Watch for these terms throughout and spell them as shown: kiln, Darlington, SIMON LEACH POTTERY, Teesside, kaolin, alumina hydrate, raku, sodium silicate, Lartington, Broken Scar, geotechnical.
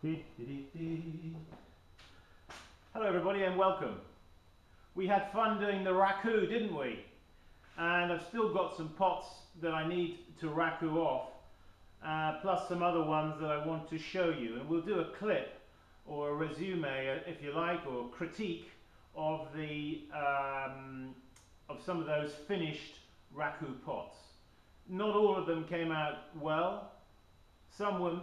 Hello everybody and welcome. We had fun doing the raku, didn't we? And I've still got some pots that I need to raku off, plus some other ones that I want to show you, and we'll do a clip or a resume, if you like, or critique of the of some of those finished raku pots. Not all of them came out well. Some were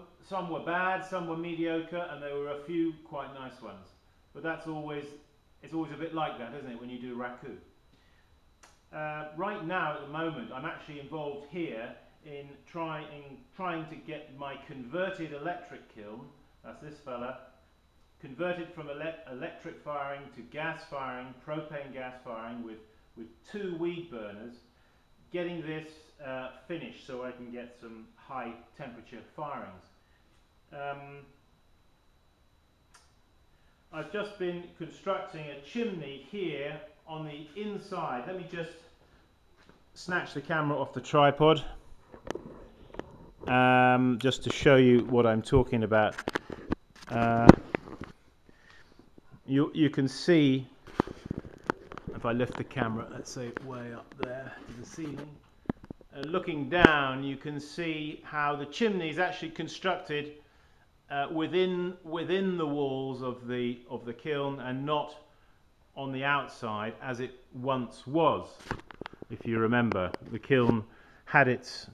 bad, some were mediocre, and there were a few quite nice ones. But that's always a bit like that, isn't it, when you do raku? Right now, at the moment, I'm actually involved here in trying to get my converted electric kiln, that's this fella, converted from electric firing to gas firing, propane gas firing with two weed burners, getting this finished so I can get some high temperature firings. I've just been constructing a chimney here on the inside. Let me just snatch the camera off the tripod just to show you what I'm talking about. You can see, if I lift the camera, let's say way up there to the ceiling, and looking down you can see how the chimney is actually constructed within the walls of the kiln and not on the outside as it once was. If you remember, the kiln had its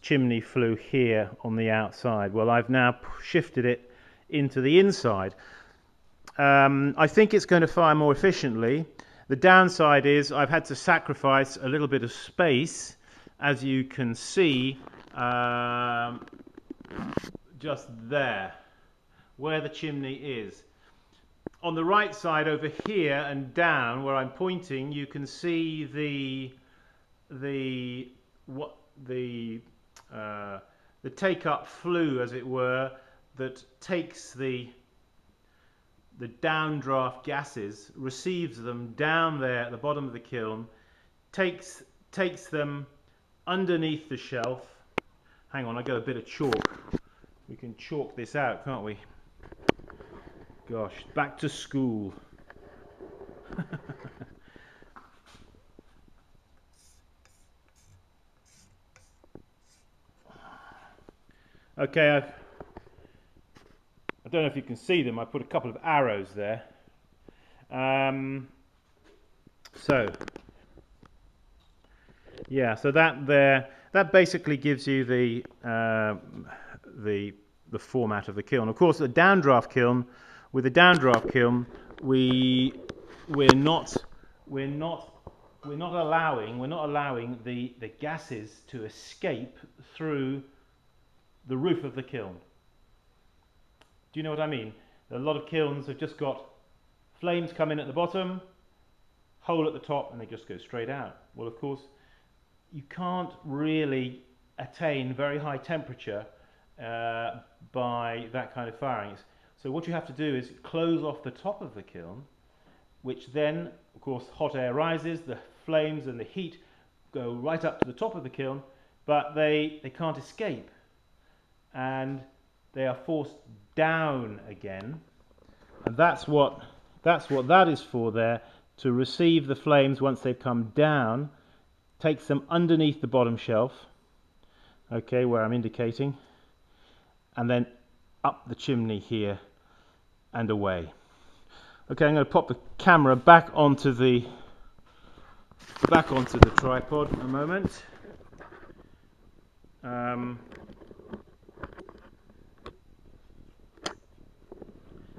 chimney flue here on the outside. Well, I've now shifted it into the inside. I think it's going to fire more efficiently. The downside is I've had to sacrifice a little bit of space, as you can see, just there, where the chimney is. On the right side over here and down, where I'm pointing, you can see the take-up flue, as it were, that takes the downdraft gases, receives them down there at the bottom of the kiln, takes them underneath the shelf. Hang on, I got a bit of chalk. We can chalk this out, can't we? Gosh, back to school. Okay, I don't know if you can see them, I put a couple of arrows there. So that there, that basically gives you the format of the kiln. Of course, the downdraft kiln, we're not allowing the gases to escape through the roof of the kiln. Do you know what I mean? A lot of kilns have just got flames come in at the bottom, hole at the top, and they just go straight out. Well, of course, you can't really attain very high temperature by that kind of firing. So what you have to do is close off the top of the kiln, which then, of course, hot air rises, the flames and the heat go right up to the top of the kiln, but they can't escape. And they are forced down again, and that's what that is for, there to receive the flames once they've come down, takes them underneath the bottom shelf, okay, where I'm indicating, and then up the chimney here and away. Okay, I'm going to pop the camera back onto the tripod a moment.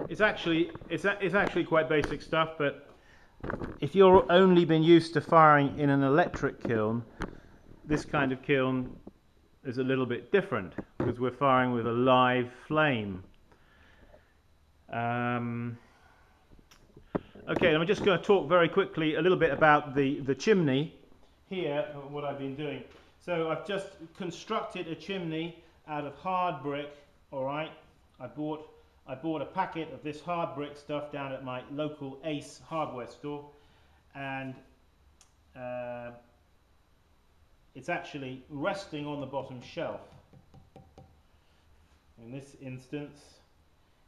It's actually quite basic stuff, but if you're only been used to firing in an electric kiln, this kind of kiln is a little bit different because we're firing with a live flame. Okay, I'm just going to talk very quickly a little bit about the chimney here, what I've been doing. So I've just constructed a chimney out of hard brick. All right, I bought a packet of this hard brick stuff down at my local Ace hardware store, and it's actually resting on the bottom shelf in this instance.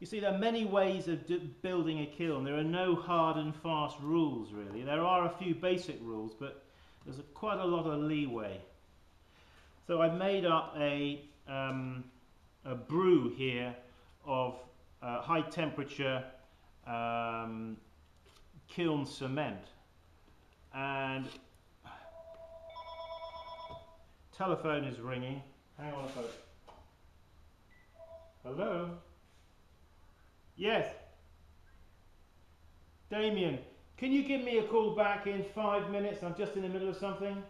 You see, there are many ways of building a kiln. There are no hard and fast rules, really. There are a few basic rules, but there's quite a lot of leeway. So I've made up a brew here of high temperature kiln cement, and telephone is ringing. Hang on a minute. Hello? Yes. Damien, can you give me a call back in 5 minutes? I'm just in the middle of something.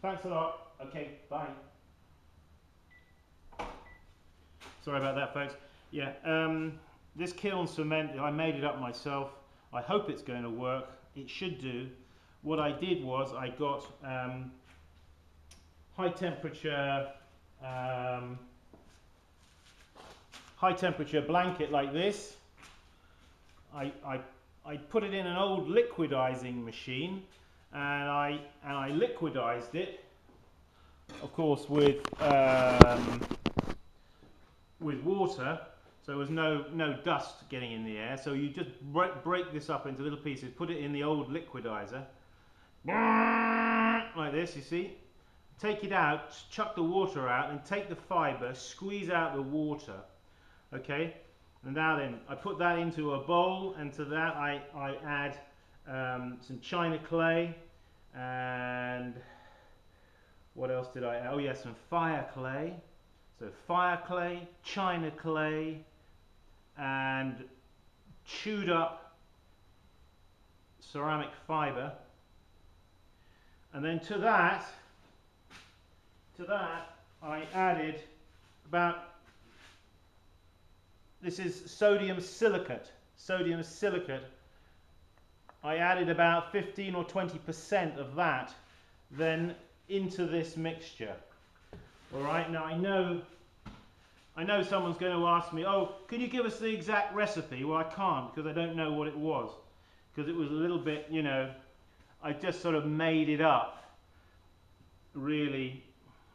Thanks a lot. Okay, bye. Sorry about that, folks. Yeah, this kiln cement, I made it up myself. I hope it's going to work. It should do. What I did was I got high temperature blanket like this. I put it in an old liquidizing machine, and I liquidized it, of course, with water, so there was no dust getting in the air. So you just break this up into little pieces, put it in the old liquidizer like this, you see, take it out, chuck the water out, and take the fiber, squeeze out the water. Okay, and now then I put that into a bowl, and to that I add some china clay, and what else did I add? Oh yeah, some fire clay. So fire clay, china clay, and chewed up ceramic fibre, and then to that I added about, this is sodium silicate. I added about 15 or 20% of that then into this mixture. All right, now I know someone's going to ask me, oh, can you give us the exact recipe? Well, I can't, because I don't know what it was, because it was a little bit, you know, I just sort of made it up, really,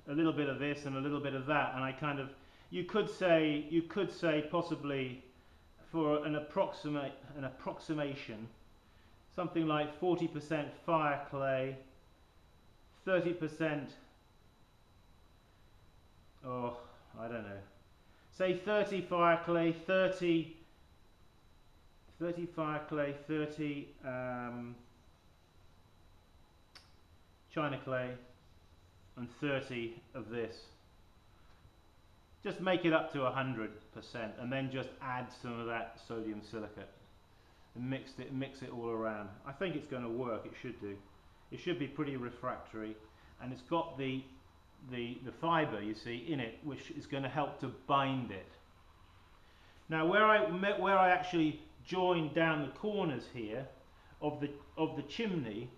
a little bit of this and a little bit of that, and I kind of, you could say possibly for an approximation, something like 40% fire clay, 30%, oh, I don't know, say 30 fire clay, 30 china clay, and 30 of this. Just make it up to 100%, and then just add some of that sodium silicate and mix it all around. I think it's going to work. It should do. It should be pretty refractory, and it's got the fibre, you see, in it, which is going to help to bind it. Now, where I actually joined down the corners here of the chimney,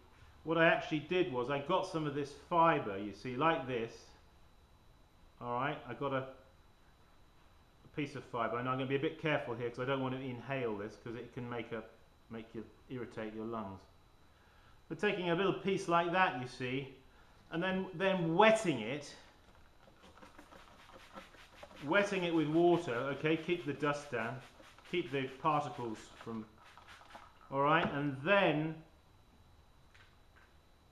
what I actually did was I got some of this fibre, you see, like this. All right, I got a piece of fibre, and I'm going to be a bit careful here because I don't want to inhale this, because it can make you irritate your lungs. But taking a little piece like that, you see, and then wetting it with water. Okay, keep the dust down, keep the particles from. All right, and then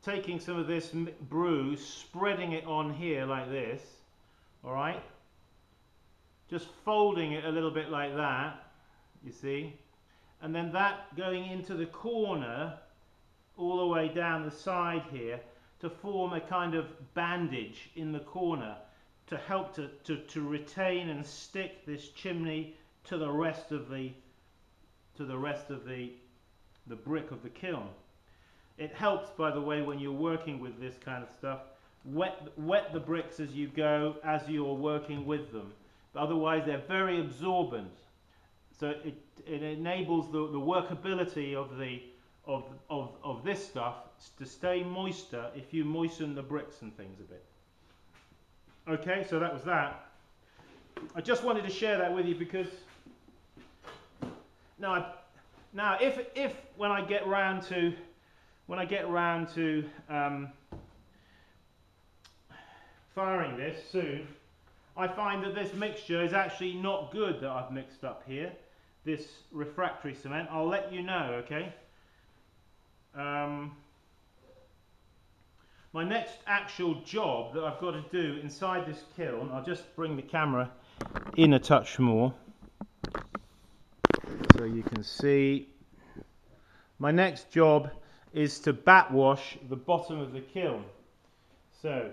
taking some of this brew, spreading it on here like this. All right, just folding it a little bit like that, you see, and then that going into the corner all the way down the side here to form a kind of bandage in the corner to help to retain and stick this chimney to the rest of the brick of the kiln. It helps, by the way, when you're working with this kind of stuff, wet the bricks as you go, as you're working with them, but otherwise they're very absorbent, so it enables the workability of this stuff to stay moister if you moisten the bricks and things a bit. Okay, so that was that. I just wanted to share that with you, because now if when I get round to firing this soon, I find that this mixture is actually not good that I've mixed up here, this refractory cement. I'll let you know, okay? My next actual job that I've got to do inside this kiln, I'll just bring the camera in a touch more so you can see. My next job is to bat wash the bottom of the kiln. So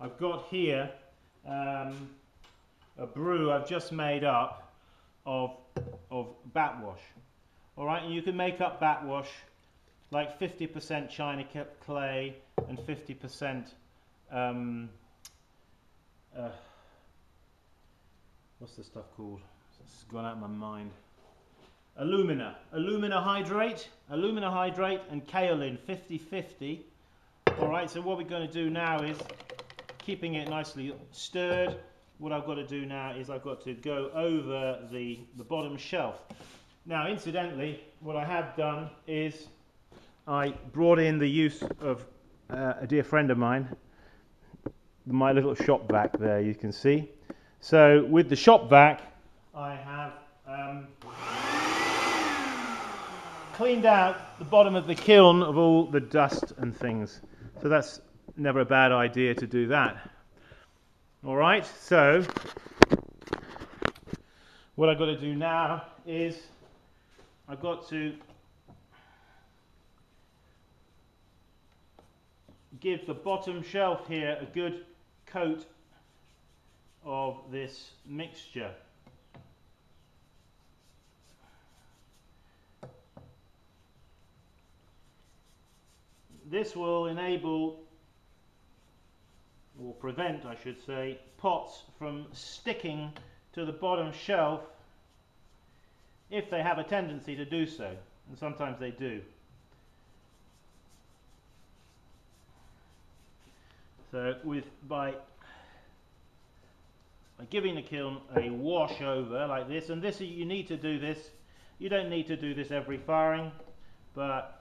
I've got here a brew I've just made up of bat wash. All right, and you can make up bat wash like 50% china clay and 50% what's this stuff called? It's gone out of my mind. Alumina hydrate and kaolin, 50-50. All right, so what we're going to do now is, keeping it nicely stirred, what I've got to do now is I've got to go over the bottom shelf. Now, incidentally, what I have done is I brought in the use of a dear friend of mine, my little shop vac there, you can see. So with the shop vac, I have cleaned out the bottom of the kiln of all the dust and things. So that's never a bad idea to do that. All right, so what I've got to do now is I've got to give the bottom shelf here a good coat of this mixture. This will enable, or prevent I should say, pots from sticking to the bottom shelf if they have a tendency to do so, and sometimes they do. So by giving the kiln a wash over like this, and this, you need to do this, you don't need to do this every firing, but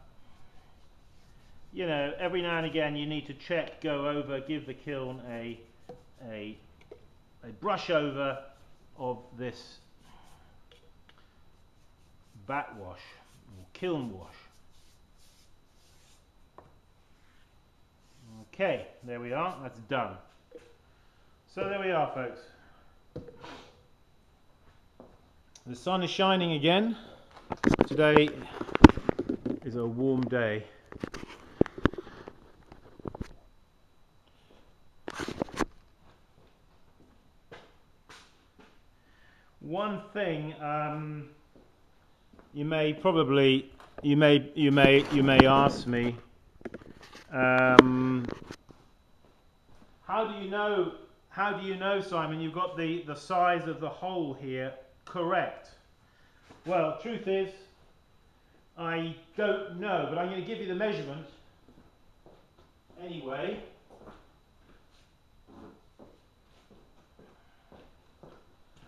you know, every now and again you need to check, go over, give the kiln a brush over of this bat wash, or kiln wash. Okay, there we are, that's done. So there we are, folks. The sun is shining again. Today is a warm day. One thing you may ask me, how do you know, Simon, you've got the size of the hole here correct? Well, truth is, I don't know, but I'm going to give you the measurement anyway.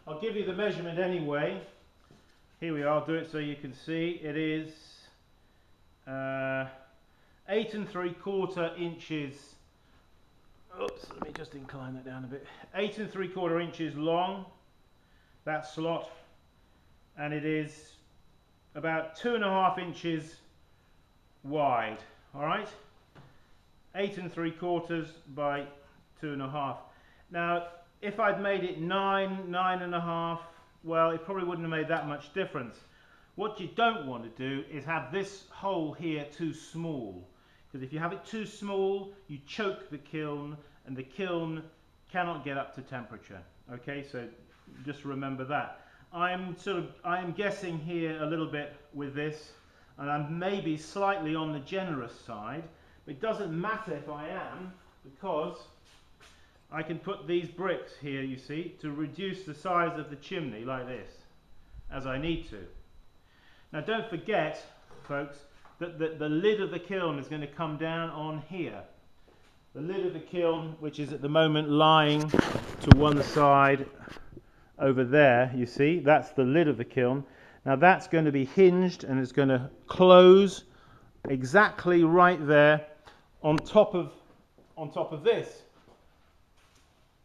I'll give you the measurement anyway. Here we are, I'll do it so you can see. It is 8 3/4 inches. Oops, let me just incline that down a bit. 8 3/4 inches long, that slot, and it is about 2.5 inches wide. All right, 8 3/4 by 2.5. Now, if I'd made it 9, 9.5, well, it probably wouldn't have made that much difference. What you don't want to do is have this hole here too small, because if you have it too small, you choke the kiln, and the kiln cannot get up to temperature. Okay, so just remember that. I am guessing here a little bit with this, and I'm maybe slightly on the generous side, but it doesn't matter if I am, because I can put these bricks here, you see, to reduce the size of the chimney like this, as I need to. Now don't forget, folks, that the lid of the kiln is going to come down on here. The lid of the kiln, which is at the moment lying to one side over there, you see, that's the lid of the kiln. Now that's going to be hinged, and it's going to close exactly right there on top of this.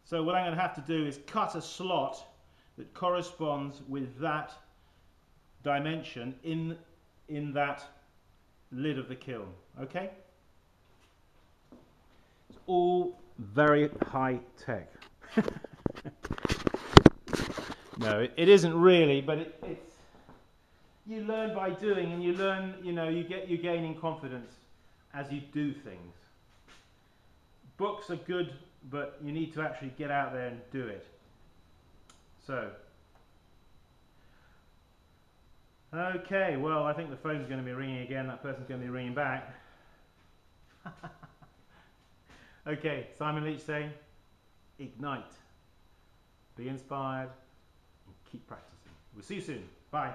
So what I'm going to have to do is cut a slot that corresponds with that dimension in that lid of the kiln. Okay? It's all very high tech. No, it isn't really, but it's you learn by doing, and you learn, you know, you're gaining confidence as you do things. Books are good, but you need to actually get out there and do it. So, okay, well, I think the phone's going to be ringing again. That person's going to be ringing back. Okay, Simon Leach saying, ignite, be inspired, and keep practicing. We'll see you soon. Bye.